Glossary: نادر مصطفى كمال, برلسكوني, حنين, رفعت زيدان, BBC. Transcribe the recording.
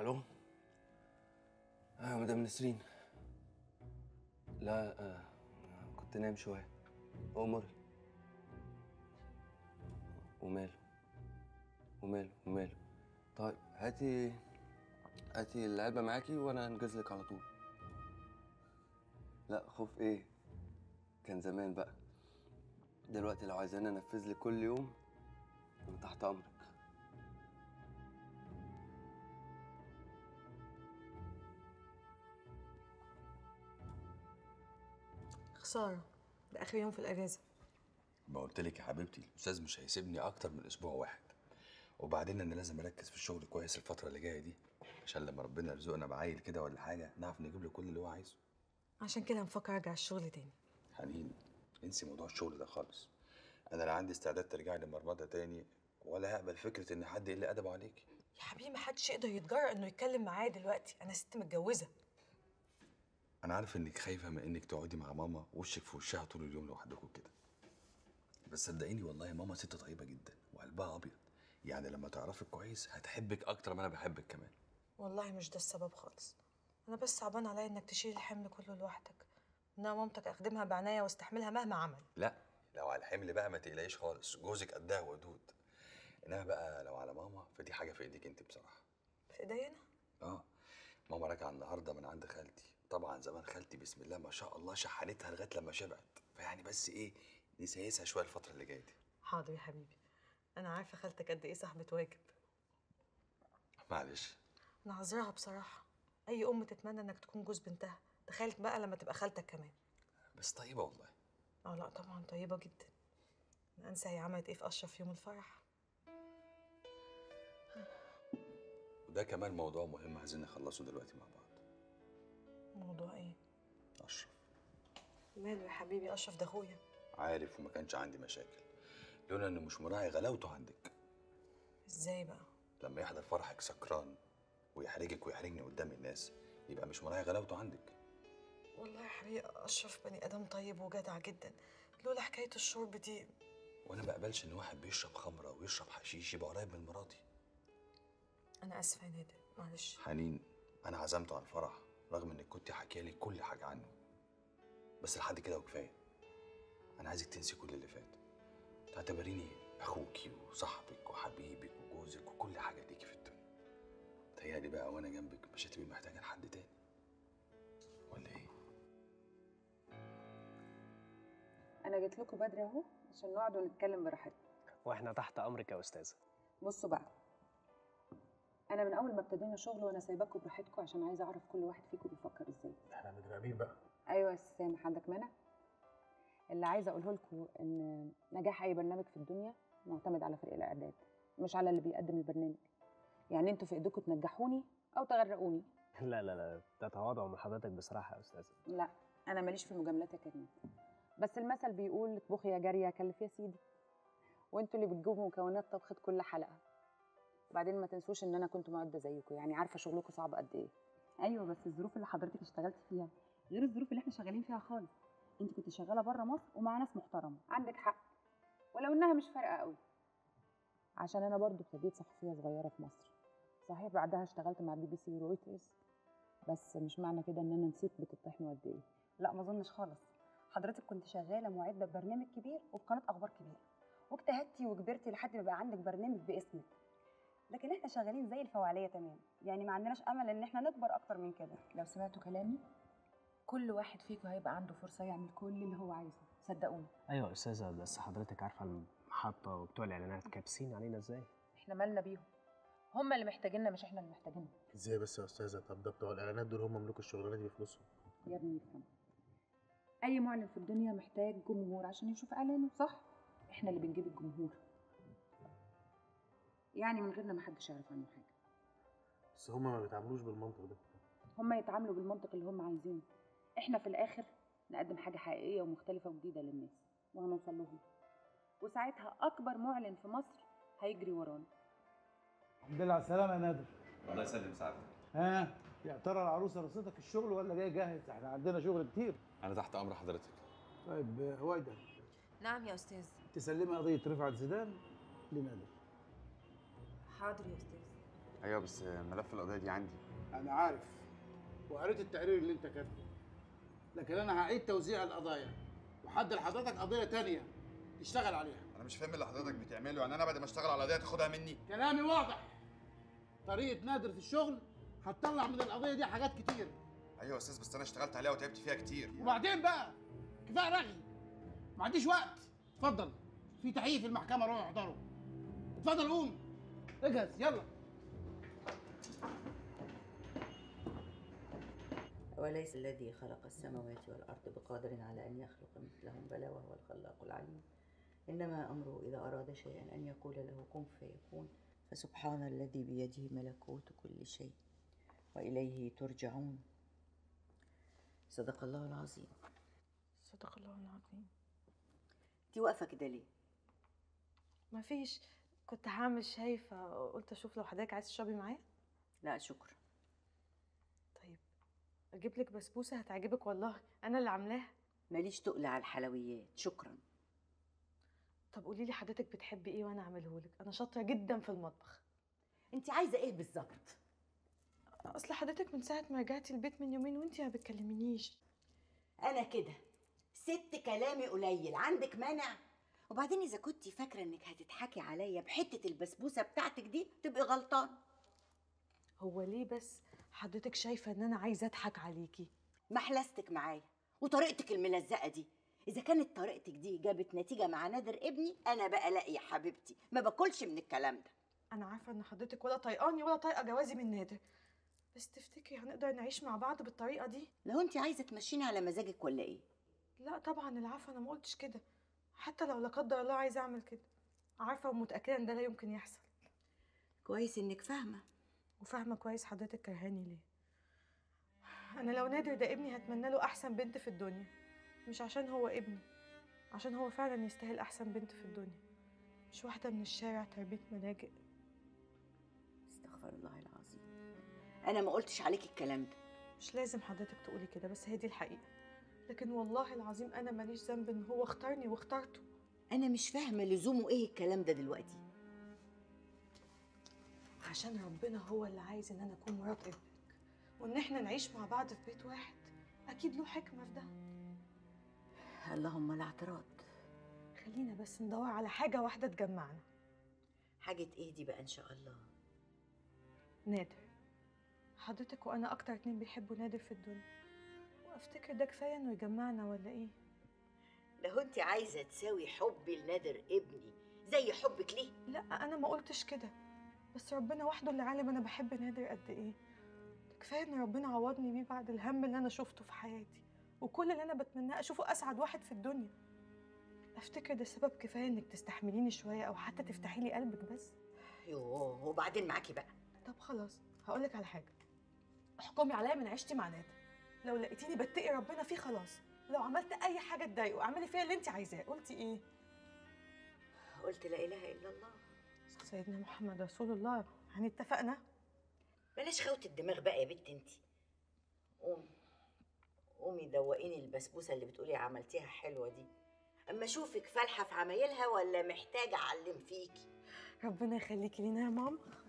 الو؟ مدام نسرين. لا كنت نايم شويه. أمري. وماله؟ وماله؟ وماله؟ طيب هاتي العلبة معاكي وأنا هنجز لك على طول. لا خوف إيه؟ كان زمان بقى. دلوقتي لو عايزاني أنفذ لك كل يوم أنا تحت أمرك. خسارة، ده آخر يوم في الأجازة. ما قلت لك يا حبيبتي الأستاذ مش هيسيبني أكتر من أسبوع واحد. وبعدين أنا لازم أركز في الشغل كويس الفترة اللي جاية دي، عشان لما ربنا يرزقنا بعيل كده ولا حاجة نعرف نجيب له كل اللي هو عايزه. عشان كده هنفكر أرجع الشغل تاني. حنين انسي موضوع الشغل ده خالص. أنا لا عندي استعداد ترجعي للمرمطة تاني ولا هقبل فكرة إن حد يقل أدبه عليكي. يا حبيبي محدش يقدر يتجرأ إنه يتكلم معايا دلوقتي، أنا ست متجوزة. أنا عارف إنك خايفة من إنك تقعدي مع ماما وشك في وشها طول اليوم لوحدكم كده. بس صدقيني والله ماما ست طيبة جدا وقلبها أبيض، يعني لما تعرفك كويس هتحبك أكتر ما أنا بحبك كمان. والله مش ده السبب خالص، أنا بس صعبان عليا إنك تشيل الحمل كله لوحدك، إنها مامتك أخدمها بعناية واستحملها مهما عمل. لا لو على الحمل بقى ما تقلقيش خالص، جوزك قدها ودود. إنها بقى لو على ماما فدي حاجة في إيديك أنت بصراحة. في إيديا أنا؟ آه، ماما راجعة النهاردة من عند خالتي. طبعا زمان خالتي بسم الله ما شاء الله شحنتها لغايه لما شبعت، فيعني بس ايه نسيسها شويه الفتره اللي جايه دي. حاضر يا حبيبي، انا عارفه خالتك قد ايه صاحبه واجب. معلش انا عذراها بصراحه، اي ام تتمنى انك تكون جوز بنتها، تخيل بقى لما تبقى خالتك كمان. بس طيبه والله. اه لا طبعا طيبه جدا، انا انسى هي عملت ايه في اشرف يوم الفرح. وده كمان موضوع مهم عايزين نخلصه دلوقتي مع بعض. موضوع ايه؟ اشرف. ماله يا حبيبي؟ اشرف ده اخويا. عارف، وما كانش عندي مشاكل لولا انه مش مراعي غلاوته عندك. ازاي بقى؟ لما يحضر فرحك سكران ويحرجك ويحرجني قدام الناس يبقى مش مراعي غلاوته عندك. والله يا حبيبي اشرف بني ادم طيب وجدع جدا، لولا حكايه الشرب دي. وانا ما اقبلش ان واحد بيشرب خمره ويشرب حشيش يبقى قريب من مراتي. انا اسفه يا نادر، معلش. حنين انا عزمته على الفرح رغم انك كنت حكي لي كل حاجه عنه، بس لحد كده وكفايه. انا عايزك تنسي كل اللي فات، تعتبريني اخوكي وصاحبك وحبيبك وجوزك وكل حاجه ليكي في الدنيا. تهيألي بقى وانا جنبك مش هتبقي محتاجه لحد تاني، ولا ايه؟ انا جيت لكم بدري اهو عشان نقعد ونتكلم براحتنا. واحنا تحت امرك يا استاذه. بصوا بقى، أنا من أول ما ابتدينا شغل وأنا سايباكوا براحتكوا عشان عايزة أعرف كل واحد فيكوا بيفكر إزاي. إحنا متراقبين بقى. أيوة يا سامح، عندك مانع؟ اللي عايزة أقوله لكوا إن نجاح أي برنامج في الدنيا معتمد على فريق الإعداد مش على اللي بيقدم البرنامج. يعني أنتوا في إيديكوا تنجحوني أو تغرقوني. لا لا لا، ده تواضع من حضرتك بصراحة يا أستاذة. لا أنا ماليش في المجاملات يا كريم، بس المثل بيقول اطبخي يا جارية كلفي يا سيدي، وأنتوا اللي بتجيبوا مكونات طبخة كل حلقة. وبعدين ما تنسوش ان انا كنت معده زيكم، يعني عارفه شغلكم صعب قد ايه. ايوه بس الظروف اللي حضرتك اشتغلتي فيها غير الظروف اللي احنا شغالين فيها خالص. انت كنت شغاله بره مصر ومع ناس محترمه. عندك حق، ولو انها مش فارقه قوي، عشان انا برضو ابتديت صحفيه صغيره في مصر. صحيح بعدها اشتغلت مع BBC ورويترز، بس مش معنى كده ان انا نسيت بتطحنوا قد ايه. لا ما اظنش خالص، حضرتك كنت شغاله معده ببرنامج كبير وبقناه اخبار كبيره، واجتهدتي وكبرتي لحد ما بقى عندك برنامج باسمك. لكن احنا شغالين زي الفوعليه تمام، يعني ما عندناش امل ان احنا نكبر اكتر من كده. لو سمعتوا كلامي كل واحد فيكم هيبقى عنده فرصه يعمل كل اللي هو عايزه، صدقوني. ايوه يا استاذه، بس حضرتك عارفه المحطه وبتوع الاعلانات كابسين علينا ازاي؟ احنا مالنا بيهم، هم اللي محتاجيننا مش احنا اللي محتاجينهم. ازاي بس يا استاذه؟ طب ده بتوع الاعلانات دول هم ملوك الشغلانه دي بفلوسهم. يا ابني افهم، اي معلن في الدنيا محتاج جمهور عشان يشوف اعلانه، صح؟ احنا اللي بنجيب الجمهور، يعني من غيرنا محدش يعرف عنه حاجه. بس هما ما بيتعاملوش بالمنطق ده. هما يتعاملوا بالمنطق اللي هما عايزينه، احنا في الاخر نقدم حاجه حقيقيه ومختلفه وجديده للناس وهنوصل لهم، وساعتها اكبر معلن في مصر هيجري ورانا. الحمد لله على السلامه يا نادر. الله يسلم سعادتك. ها يا ترى العروسه رصيدك الشغل ولا جاي جاهز؟ احنا عندنا شغل كتير. انا تحت امر حضرتك. طيب هويدا. نعم يا استاذ. تسلمي قضيه رفعت زيدان لنادر. حاضر يا استاذ. ايوه بس ملف القضيه دي عندي. انا عارف وقريت التقرير اللي انت كاتبه، لكن انا هعيد توزيع القضايا وحد لحضرتك قضيه ثانيه تشتغل عليها. انا مش فاهم اللي حضرتك بتعمله، يعني انا بعد ما اشتغل على القضيه تاخدها مني؟ كلامي واضح، طريقه نادر في الشغل هتطلع من القضيه دي حاجات كتير. ايوه يا استاذ بس انا اشتغلت عليها وتعبت فيها كتير. وبعدين بقى كفايه رغي، ما عنديش وقت. اتفضل في تعيين في المحكمه، روح احضره. اتفضل قوم اجهز يلا. وليس الذي خلق السماوات والارض بقادر على ان يخلق مثلهم بلى وهو الخلاق العليم، انما امره اذا اراد شيئا ان يقول له كن فيكون، فسبحان الذي بيده ملكوت كل شيء واليه ترجعون. صدق الله العظيم. صدق الله العظيم. انتي واقفه كده ليه؟ ما فيش، كنت هعمل شاي فقلت اشوف لو حضرتك عايز تشربي معايا. لا شكرا. طيب اجيب لك بسبوسه هتعجبك والله، انا اللي عاملاها. ماليش تقل على الحلويات شكرا. طب قولي لي حضرتك بتحبي ايه وانا اعمله لك، انا شاطره جدا في المطبخ. انتي عايزه ايه بالظبط؟ اصل حضرتك من ساعه ما رجعتي البيت من يومين وانتي ما بتكلمينيش. انا كده ست كلامي قليل، عندك مانع؟ وبعدين اذا كنتي فاكره انك هتضحكي عليا بحته البسبوسه بتاعتك دي تبقي غلطان. هو ليه بس حضرتك شايفه ان انا عايزه اضحك عليكي؟ محلستك معايا وطريقتك الملزقه دي، اذا كانت طريقتك دي جابت نتيجه مع نادر ابني انا بقى لا يا حبيبتي ما باكلش من الكلام ده. انا عارفه ان حضرتك ولا طايقاني ولا طايقه جوازي من نادر، بس تفتكري هنقدر نعيش مع بعض بالطريقه دي؟ لو انت عايزه تمشيني على مزاجك ولا ايه؟ لا طبعا العفو، انا ما قلتش كده، حتى لو لا قدر الله عايزه اعمل كده عارفه ومتاكده ان ده لا يمكن يحصل. كويس انك فاهمه، وفاهمه كويس حضرتك كرهاني ليه. انا لو نادر ده ابني هتمنى له احسن بنت في الدنيا، مش عشان هو ابني، عشان هو فعلا يستاهل احسن بنت في الدنيا، مش واحده من الشارع تربيه ملاجئ. استغفر الله العظيم. انا ما قلتش عليكي الكلام ده. مش لازم حضرتك تقولي كده، بس هي دي الحقيقه، لكن والله العظيم انا ماليش ذنب ان هو اختارني واختارته. انا مش فاهمه لزومه ايه الكلام ده دلوقتي. عشان ربنا هو اللي عايز ان انا اكون مرات ابنك وان احنا نعيش مع بعض في بيت واحد، اكيد له حكمه في ده. اللهم لا اعتراض. خلينا بس ندور على حاجه واحده تجمعنا. حاجه ايه دي بقى ان شاء الله؟ نادر. حضرتك وانا اكتر اتنين بيحبوا نادر في الدنيا، افتكر ده كفايه انه يجمعنا ولا ايه؟ لو انت عايزه تساوي حبي لنادر ابني زي حبك ليه؟ لا انا ما قلتش كده، بس ربنا وحده اللي عالم انا بحب نادر قد ايه. ده كفايه ان ربنا عوضني بيه بعد الهم اللي انا شفته في حياتي، وكل اللي انا بتمناه اشوفه اسعد واحد في الدنيا. افتكر ده سبب كفايه انك تستحمليني شويه او حتى تفتحي لي قلبك بس. يوه وبعدين معاكي بقى. طب خلاص هقول لك على حاجه، احكمي عليا من عيشتي مع نادر. لو لقيتيني بتقي ربنا فيه خلاص، لو عملت اي حاجه تضايقه اعملي فيها اللي انت عايزاه. قلتي ايه؟ قلت لا اله الا الله سيدنا محمد رسول الله. يعني اتفقنا؟ بلاش خوت الدماغ بقى يا بنت انت. قومي قومي دوقيني البسبوسه اللي بتقولي عملتيها حلوه دي، اما اشوفك فالحه في عمايلها ولا محتاجه اعلم فيكي. ربنا يخليكي لينا يا ماما.